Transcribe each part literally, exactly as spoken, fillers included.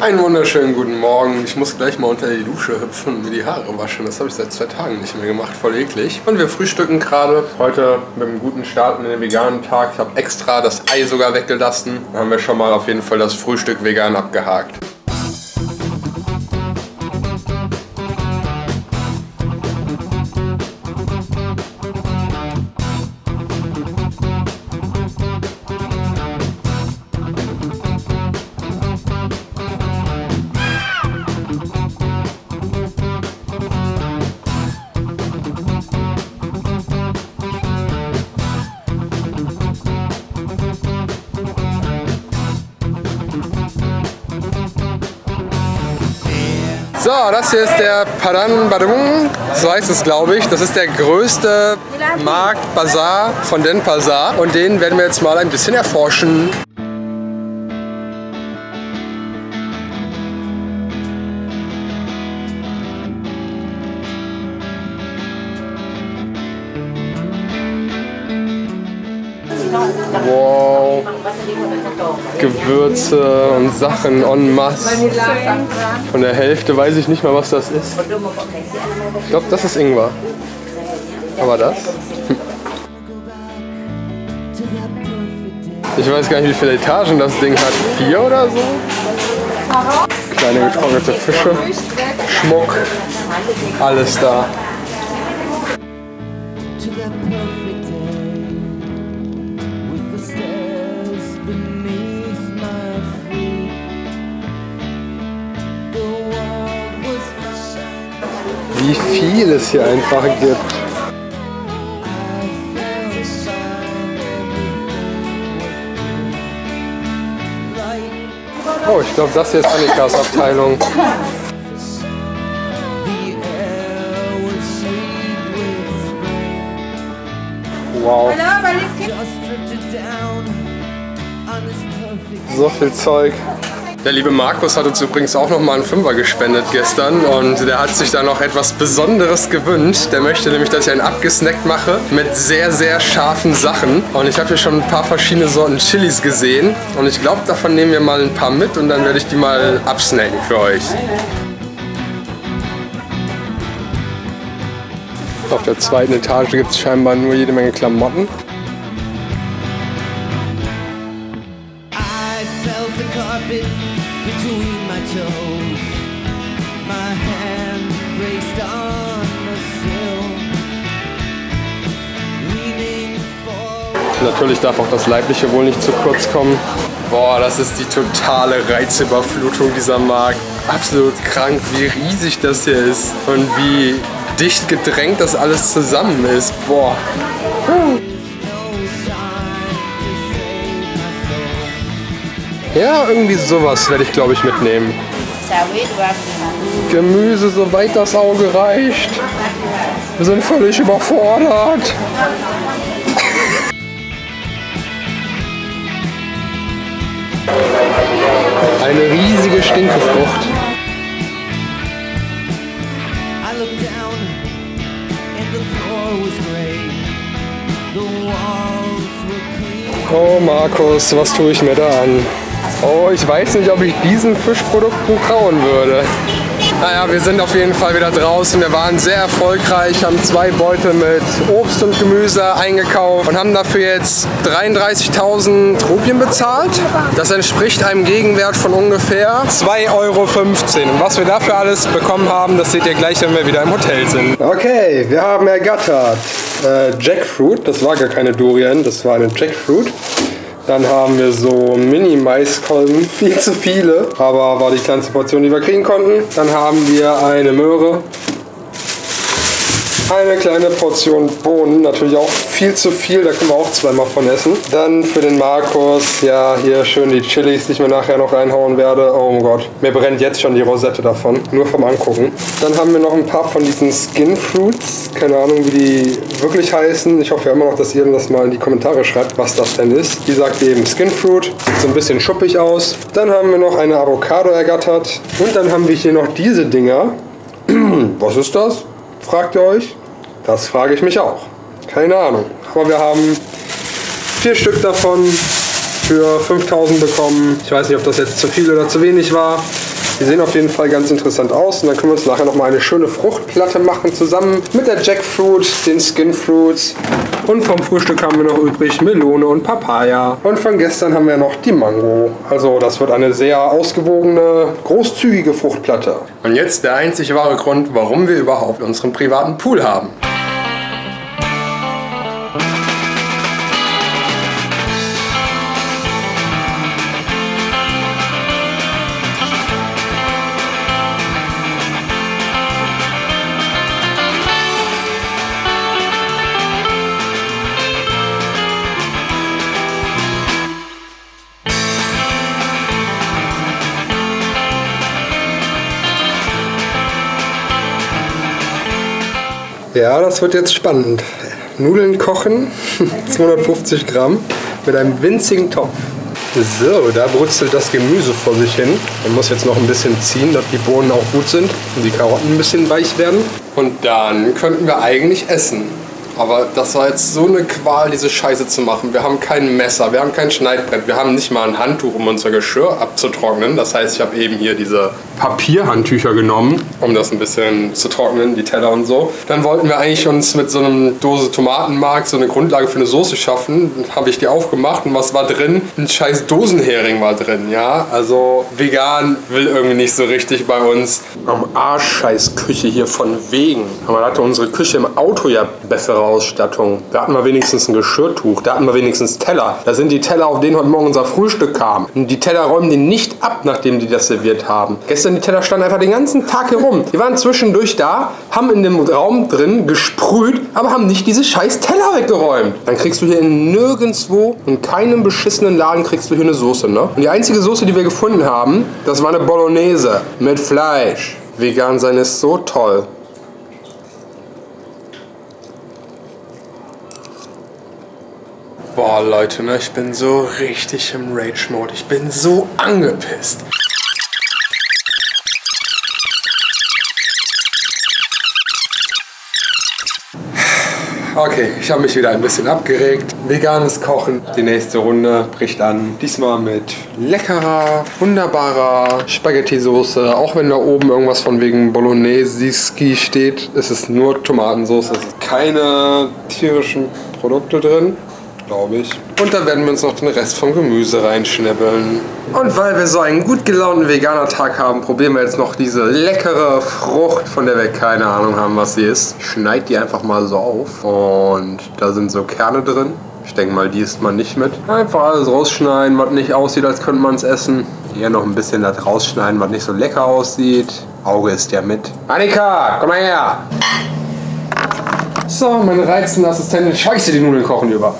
Einen wunderschönen guten Morgen. Ich muss gleich mal unter die Dusche hüpfen und mir die Haare waschen. Das habe ich seit zwei Tagen nicht mehr gemacht. Voll eklig. Und wir frühstücken gerade. Heute mit einem guten Start in den veganen Tag. Ich habe extra das Ei sogar weggelassen. Dann haben wir schon mal auf jeden Fall das Frühstück vegan abgehakt. So, das hier ist der Padan Badung, so heißt es glaube ich. Das ist der größte Markt, Bazar von Denpasar und den werden wir jetzt mal ein bisschen erforschen. Wow, Gewürze und Sachen en masse. Von der Hälfte weiß ich nicht mal, was das ist. Ich glaube, das ist Ingwer. Aber das? Ich weiß gar nicht, wie viele Etagen das Ding hat. Vier oder so? Kleine getrocknete Fische, Schmuck, alles da. Wie viel es hier einfach gibt. Oh, ich glaube, das hier ist Annikas Abteilung. Wow. So viel Zeug. Der liebe Markus hat uns übrigens auch noch mal einen Fünfer gespendet gestern und der hat sich da noch etwas Besonderes gewünscht. Der möchte nämlich, dass ich einen abgesnackt mache mit sehr, sehr scharfen Sachen. Und ich habe hier schon ein paar verschiedene Sorten Chilis gesehen und ich glaube, davon nehmen wir mal ein paar mit und dann werde ich die mal absnacken für euch. Auf der zweiten Etage gibt es scheinbar nur jede Menge Klamotten. Natürlich darf auch das Leibliche wohl nicht zu kurz kommen. Boah, das ist die totale Reizüberflutung dieser Markt. Absolut krank, wie riesig das hier ist und wie dicht gedrängt das alles zusammen ist. Boah. Ja, irgendwie sowas werde ich, glaube ich, mitnehmen. Gemüse, soweit das Auge reicht. Wir sind völlig überfordert. Eine riesige Stinkefrucht. Oh Markus, was tue ich mir da an? Oh, ich weiß nicht, ob ich diesen Fischprodukten trauen würde. Naja, wir sind auf jeden Fall wieder draußen. Wir waren sehr erfolgreich, haben zwei Beutel mit Obst und Gemüse eingekauft und haben dafür jetzt dreiunddreißigtausend Rupien bezahlt. Das entspricht einem Gegenwert von ungefähr zwei Euro fünfzehn. Und was wir dafür alles bekommen haben, das seht ihr gleich, wenn wir wieder im Hotel sind. Okay, wir haben ergattert äh, Jackfruit. Das war gar keine Durian, das war eine Jackfruit. Dann haben wir so Mini-Maiskolben, viel zu viele, aber war die kleinste Portion, die wir kriegen konnten. Dann haben wir eine Möhre, eine kleine Portion Bohnen, natürlich auch viel zu viel, da können wir auch zweimal von essen. Dann für den Markus, ja hier schön die Chilis, die ich mir nachher noch reinhauen werde. Oh mein Gott, mir brennt jetzt schon die Rosette davon, nur vom Angucken. Dann haben wir noch ein paar von diesen Skin Fruits, keine Ahnung wie die wirklich heißen. Ich hoffe ja immer noch, dass ihr das mal in die Kommentare schreibt, was das denn ist. Die sagt eben Skin Fruit, sieht so ein bisschen schuppig aus. Dann haben wir noch eine Avocado ergattert und dann haben wir hier noch diese Dinger. Was ist das? Fragt ihr euch? Das frage ich mich auch. Keine Ahnung. Aber wir haben vier Stück davon für fünftausend bekommen. Ich weiß nicht, ob das jetzt zu viel oder zu wenig war. Die sehen auf jeden Fall ganz interessant aus. Und dann können wir uns nachher nochmal eine schöne Fruchtplatte machen, zusammen mit der Jackfruit, den Skinfruits. Und vom Frühstück haben wir noch übrig Melone und Papaya. Und von gestern haben wir noch die Mango. Also das wird eine sehr ausgewogene, großzügige Fruchtplatte. Und jetzt der einzig wahre Grund, warum wir überhaupt unseren privaten Pool haben. Ja, das wird jetzt spannend. Nudeln kochen, zweihundertfünfzig Gramm, mit einem winzigen Topf. So, da brutzelt das Gemüse vor sich hin. Man muss jetzt noch ein bisschen ziehen, dass die Bohnen auch gut sind und die Karotten ein bisschen weich werden. Und dann könnten wir eigentlich essen. Aber das war jetzt so eine Qual, diese Scheiße zu machen. Wir haben kein Messer, wir haben kein Schneidbrett, wir haben nicht mal ein Handtuch, um unser Geschirr abzutrocknen. Das heißt, ich habe eben hier diese Papierhandtücher genommen, um das ein bisschen zu trocknen, die Teller und so. Dann wollten wir eigentlich uns mit so einer Dose Tomatenmark so eine Grundlage für eine Soße schaffen. Dann habe ich die aufgemacht und was war drin? Ein scheiß Dosenhering war drin, ja. Also vegan will irgendwie nicht so richtig bei uns. Am Arsch scheiß Küche hier von wegen. Aber da hatte unsere Küche im Auto ja bessere Ausstattung. Da hatten wir wenigstens ein Geschirrtuch, da hatten wir wenigstens Teller. Da sind die Teller, auf denen heute Morgen unser Frühstück kam. Und die Teller räumen die nicht ab, nachdem die das serviert haben. Gestern die Teller standen einfach den ganzen Tag herum. Die waren zwischendurch da, haben in dem Raum drin gesprüht, aber haben nicht diese scheiß Teller weggeräumt. Dann kriegst du hier nirgendwo, in keinem beschissenen Laden kriegst du hier eine Soße, ne? Und die einzige Soße, die wir gefunden haben, das war eine Bolognese mit Fleisch. Vegan sein ist so toll. Boah, Leute, ne? Ich bin so richtig im Rage-Mode. Ich bin so angepisst. Okay, ich habe mich wieder ein bisschen abgeregt. Veganes Kochen. Die nächste Runde bricht an. Diesmal mit leckerer, wunderbarer Spaghetti-Soße. Auch wenn da oben irgendwas von wegen Bolognese-Ski steht, ist es nur Tomatensauce. Es sind keine tierischen Produkte drin, glaube ich. Und dann werden wir uns noch den Rest vom Gemüse reinschnibbeln. Und weil wir so einen gut gelaunten Veganer-Tag haben, probieren wir jetzt noch diese leckere Frucht, von der wir keine Ahnung haben, was sie ist. Ich schneide die einfach mal so auf und da sind so Kerne drin. Ich denke mal, die isst man nicht mit. Einfach alles rausschneiden, was nicht aussieht, als könnte man es essen. Eher noch ein bisschen das rausschneiden, was nicht so lecker aussieht. Auge ist ja mit. Annika, komm mal her! So, meine reizende Assistentin, scheiße, die Nudeln kochen über.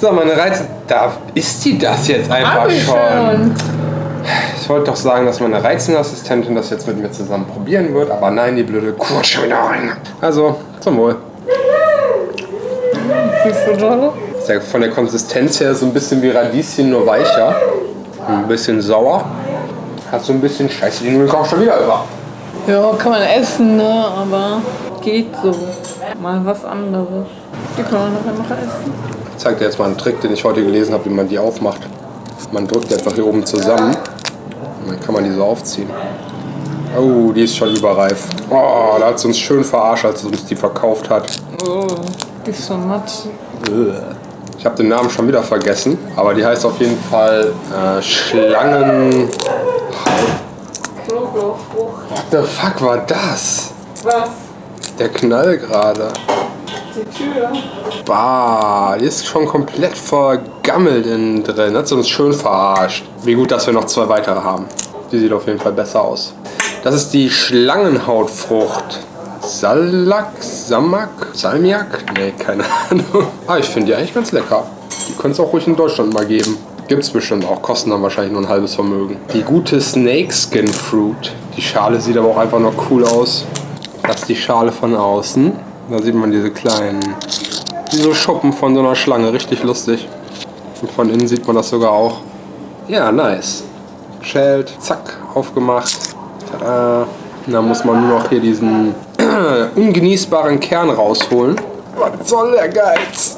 So, meine Reiz... Da ist die das jetzt einfach schon. schon. Ich wollte doch sagen, dass meine Reizenassistentin das jetzt mit mir zusammen probieren wird, aber nein, die blöde Kutsche wieder rein. Also, zum Wohl. Ist ja von der Konsistenz her so ein bisschen wie Radieschen, nur weicher. Ein bisschen sauer. Hat so ein bisschen Scheiße, die Nudeln kocht schon wieder über. Ja, kann man essen, ne? Aber geht so. Mal was anderes. Die kann man noch einfach essen. Ich zeige dir jetzt mal einen Trick, den ich heute gelesen habe, wie man die aufmacht. Man drückt die einfach hier oben zusammen und dann kann man die so aufziehen. Oh, die ist schon überreif. Oh, da hat sie uns schön verarscht, als sie uns die verkauft hat. Oh, die ist schon matschig. Ich habe den Namen schon wieder vergessen, aber die heißt auf jeden Fall äh, Schlangen... What the fuck war das? Was? Der Knall gerade. Die Tür. Bah, die ist schon komplett vergammelt innen drin. Hat sie uns schön verarscht. Wie gut, dass wir noch zwei weitere haben. Die sieht auf jeden Fall besser aus. Das ist die Schlangenhautfrucht. Salak, Samak, Salmiak? Nee, keine Ahnung. Ah, ich finde die eigentlich ganz lecker. Die könnte es auch ruhig in Deutschland mal geben. Gibt es bestimmt auch, kosten dann wahrscheinlich nur ein halbes Vermögen. Die gute Snake Skin Fruit. Die Schale sieht aber auch einfach noch cool aus. Das ist die Schale von außen. Da sieht man diese kleinen, diese Schuppen von so einer Schlange, richtig lustig. Und von innen sieht man das sogar auch. Ja, nice. Schält, zack, aufgemacht. Tada. Und dann muss man nur noch hier diesen ungenießbaren Kern rausholen. Was soll der Geiz?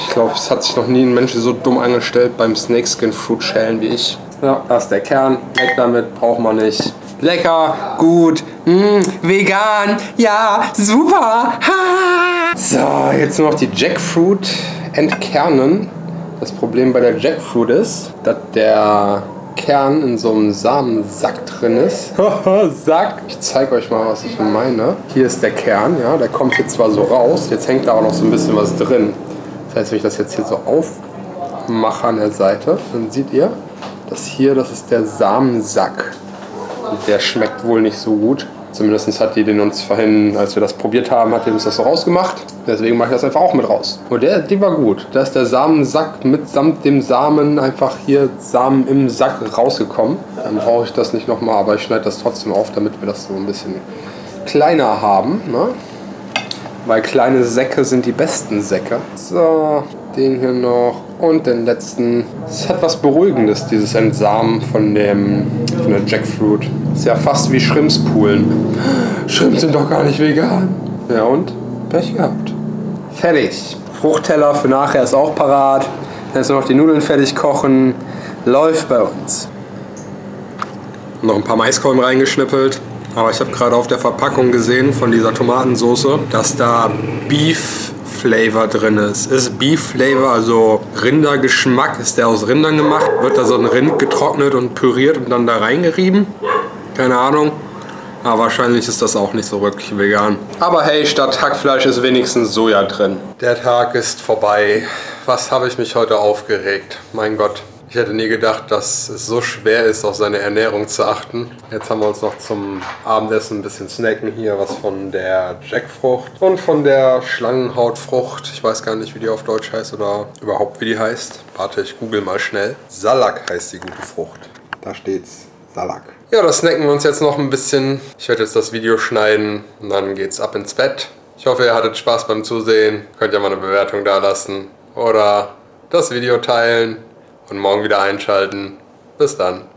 Ich glaube, es hat sich noch nie ein Mensch so dumm angestellt beim Snakeskin Fruit schälen wie ich. Ja, das ist der Kern. Weg damit, braucht man nicht. Lecker, gut, mh, vegan, ja, super. Ha. So, jetzt nur noch die Jackfruit entkernen. Das Problem bei der Jackfruit ist, dass der Kern in so einem Samensack drin ist. Sack. Ich zeige euch mal, was ich meine. Hier ist der Kern, ja, der kommt jetzt zwar so raus, jetzt hängt da auch noch so ein bisschen was drin. Das heißt, wenn ich das jetzt hier so aufmache an der Seite, dann seht ihr, dass hier, das ist der Samensack. Der schmeckt wohl nicht so gut. Zumindest hat die den uns vorhin, als wir das probiert haben, hat die uns das so rausgemacht. Deswegen mache ich das einfach auch mit raus. Und der, die war gut. Da ist der Samensack mitsamt dem Samen einfach hier Samen im Sack rausgekommen. Dann brauche ich das nicht nochmal, aber ich schneide das trotzdem auf, damit wir das so ein bisschen kleiner haben. Ne? Weil kleine Säcke sind die besten Säcke. So, den hier noch und den letzten. Es hat was Beruhigendes, dieses Entsamen von dem von der Jackfruit. Ist ja fast wie Schrimpspulen. Schrimps sind doch gar nicht vegan. Ja und? Pech gehabt. Fertig. Fruchtteller für nachher ist auch parat. Jetzt nur noch die Nudeln fertig kochen. Läuft bei uns. Noch ein paar Maiskolben reingeschnippelt. Aber ich habe gerade auf der Verpackung gesehen von dieser Tomatensoße, dass da Beef Flavor drin ist. Ist Beef Flavor, also Rindergeschmack, ist der aus Rindern gemacht? Wird da so ein Rind getrocknet und püriert und dann da reingerieben? Keine Ahnung. Aber wahrscheinlich ist das auch nicht so wirklich vegan. Aber hey, statt Hackfleisch ist wenigstens Soja drin. Der Tag ist vorbei. Was habe ich mich heute aufgeregt? Mein Gott. Ich hätte nie gedacht, dass es so schwer ist, auf seine Ernährung zu achten. Jetzt haben wir uns noch zum Abendessen ein bisschen snacken hier. Was von der Jackfrucht und von der Schlangenhautfrucht. Ich weiß gar nicht, wie die auf Deutsch heißt oder überhaupt wie die heißt. Warte, ich google mal schnell. Salak heißt die gute Frucht. Da steht's. Salak. Ja, das snacken wir uns jetzt noch ein bisschen. Ich werde jetzt das Video schneiden und dann geht's ab ins Bett. Ich hoffe, ihr hattet Spaß beim Zusehen. Könnt ja mal eine Bewertung da lassen oder das Video teilen. Und morgen wieder einschalten. Bis dann.